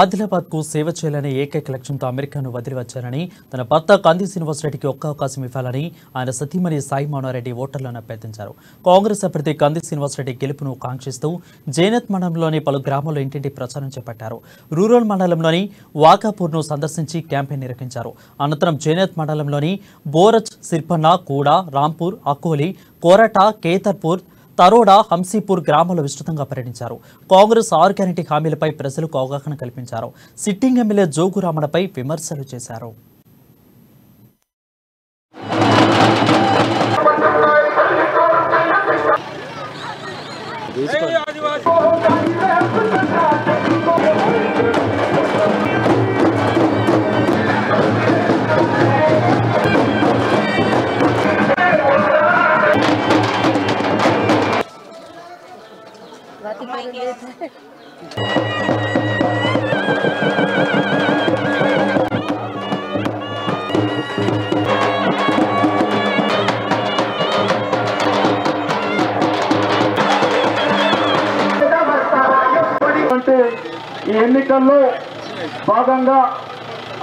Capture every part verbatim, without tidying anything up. ఆదిలాబాద్ को సేవ చేయాలనే ఏకైక లక్ష్యంతో అమెరికాను వదిలి వచ్చారని తన భర్త కాంతి శ్రీనివాస్ రెడ్డికి ఒక్క అవకాశం ఇవ్వాలని ఆయన సతీమణి సాయి మనోరెడ్డి ఓటర్లను అభ్యర్థించారు. కాంగ్రెస్ అభ్యర్థి కాంతి శ్రీనివాస్ రెడ్డి గెలుపును కాంక్షిస్తూ జైనథ్ మండలంలోని పలు గ్రామాల్లో ఇంటింటి ప్రచారం చేపట్టారు. రూరల్ మండలంలోని వాకాపూర్ను సందర్శించి క్యాంపెయిన్ నిర్వహించారు. అనంతరం జైనథ్ మండలంలోని బోరచ్, సిర్పన్న, కూడ, రాంపూర్, అకోలి, కోరట, కేతర్పూర్, తరోడా, హంసీపూర్ గ్రామాల్లో విస్తృతంగా పర్యటించారు. కాంగ్రెస్ ఆర్ గ్యారెంటీ హామీలపై ప్రజలకు అవగాహన కల్పించారు. సిట్టింగ్ ఎమ్మెల్యే జోగురామణపై విమర్శలు చేశారు.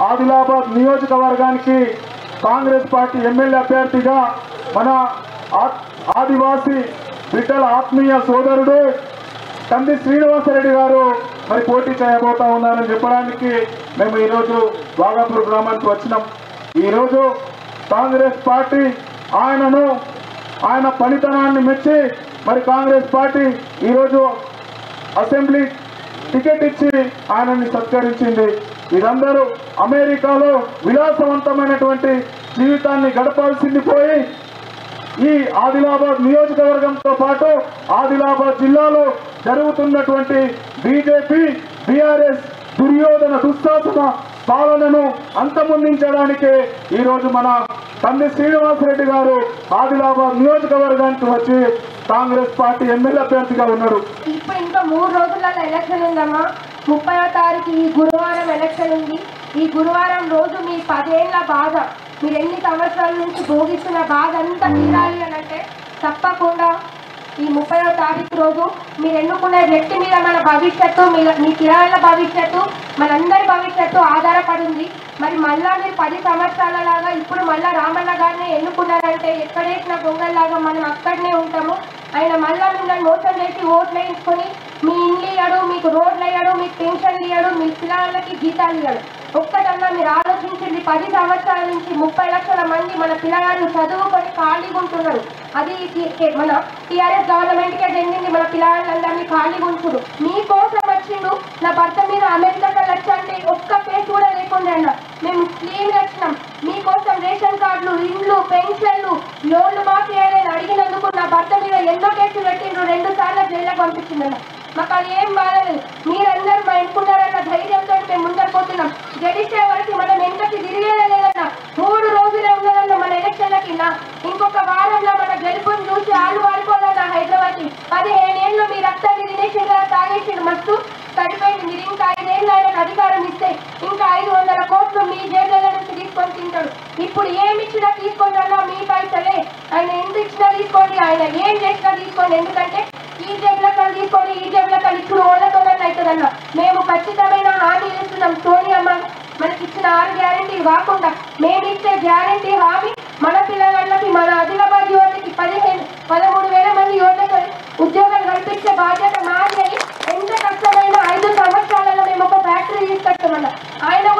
ఆదిలాబాద్ నియోజకవర్గానికి కాంగ్రెస్ పార్టీ ఎమ్మెల్యే అభ్యర్థిగా మన ఆదివాసీ బిడ్డల ఆత్మీయ సోదరుడు కంది శ్రీనివాసరెడ్డి గారు మరి పోటీ చేయబోతా ఉన్నారని చెప్పడానికి మేము ఈరోజు వాగాపూర్ గ్రామానికి వచ్చినాం. ఈరోజు కాంగ్రెస్ పార్టీ ఆయనను ఆయన పనితనాన్ని మెచ్చి మరి కాంగ్రెస్ పార్టీ ఈరోజు అసెంబ్లీ టికెట్ ఇచ్చి ఆయనని సత్కరించింది. వీరందరూ అమెరికాలో విలాసవంతమైనటువంటి జీవితాన్ని గడపాల్సింది పోయి ఈ ఆదిలాబాద్ నియోజకవర్గంతో పాటు ఆదిలాబాద్ జిల్లాలో జరుగుతున్నటువంటి బీజేపీ, బీఆర్ఎస్ దుర్యోధన దుస్సాహస పాలనను అంతమొందించడానికే ఈరోజు మన కంది శ్రీనివాసరెడ్డి గారు ఆదిలాబాద్ నియోజకవర్గానికి వచ్చి కాంగ్రెస్ పార్టీ ఎమ్మెల్యే అభ్యర్థిగా ఉన్నారు. ఇప్పుడు ఇంకా మూడు రోజులలో ఎలక్షన్ ఉందమ్మా. ముప్పైవ తారీఖు ఈ గురువారం ఎలక్షన్ ఉంది. ఈ గురువారం రోజు మీ పదేళ్ల బాధ, మీరు ఎన్ని సంవత్సరాల నుంచి భోగిస్తున్న బాధ అంతా తీరాలి అని అంటే తప్పకుండా ఈ ముప్పైవ తారీఖు రోజు మీరు ఎన్నుకున్న వ్యక్తి మీద మన భవిష్యత్తు, మీ కిరాయిల భవిష్యత్తు, మనందరి భవిష్యత్తు ఆధారపడింది. మరి మళ్ళా మీరు పది సంవత్సరాల లాగా ఇప్పుడు మళ్ళా రామన్న గారిని ఎన్నుకున్నారంటే ఎక్కడేసిన గొంగల్లాగా మనం అక్కడనే ఉంటాము. ఆయన మళ్ళా మిమ్మల్ని మోసం చేసి ఓట్లు వేయించుకొని మీ ఇల్లు ఇయ్యాడు, మీకు రోడ్లు ఇయ్యాడు, మీకు పెన్షన్లు ఇయ్యాడు, మీ పిల్లలకి జీతాలు ఇయ్యాడు. ఒక్కటన్నా మీరు ఆలోచించింది. పది సంవత్సరాల నుంచి ముప్పై లక్షల మంది మన పిల్లలను చదువుకొని ఖాళీగా ఉంటున్నారు. అది మన టీఆర్ఎస్ గవర్నమెంట్కే జరిగింది. మన పిల్లలందరినీ ఖాళీగా ఉంటున్నారు. మీకోసం వచ్చిండు. నా భర్త మీద అమెరికా కలెక్షన్ అంటే ఒక్క పేరు కూడా లేకుండా అన్న మేము క్లీన్ వచ్చినాం. మీకోసం రేషన్ కార్డులు, ఇండ్లు, పెన్షన్లు, లోన్లు మాఫీ అయ్యాయని అడిగినందుకు నా భర్త మీద ఎన్నో కేసులు పెట్టిండ్రు. రెండు సార్లు జైల్లోకి పంపించిందన్న. మాకు అది ఏం బాధలేదు. మీరందరూ మా ఎన్నుకున్నారన్న ధైర్యంతో మేము ముందరు పోతున్నాం. గడిచే వరకు మనం ఎంతకి తిరిగేదే లేదన్న. మూడు రోజులే ఉన్నదన్న మన ఎలక్షన్లకి. నా ఇంకొక వారంలో మన గెలుపుని చూసి ఆలు వారిపోదన్న హైదరాబాద్కి. పదిహేనేళ్ళు మీ రక్తాన్ని తినేసిండ్రు, తాగేసిండ్రు, మస్తు తడిపోయింది. మీరు ఇంకా ఐదేళ్ళు ఆయనకు అధికారం ఇస్తే ఇంకా ఐదు వందల కోట్లు మీ జైళ్ళ నుంచి తీసుకొని తింటాడు. ఇప్పుడు ఏమి ఇచ్చినా తీసుకుంటారో మీ పైసలే. ఆయన ఎంత ఇచ్చినా తీసుకోండి, ఆయన ఏం చేసినా తీసుకోండి. ఎందుకంటే ఈ జేబులకు అని తీసుకొని ఈ జేబులకు అని ఇప్పుడు ఓళ్ళతో అవుతుందన్న. మేము ఖచ్చితమైన హామీ ఇస్తున్నాం. సోనియమ్మ మనకి ఇచ్చిన ఆరు గ్యారంటీ కాకుండా మేము ఇచ్చే గ్యారంటీ హామీ మన పిల్లలకి, మన ఆదిలాబాద్ యువతకి పదిహేను పదమూడు వేల మంది యువతకి ఉద్యోగాలు కల్పించే బాధ్యత మాది. ఎంత కష్టమైన ఐదు సంవత్సరాలలో మేము ఒక ఫ్యాక్టరీ తీసుకొస్తామన్న. ఆయన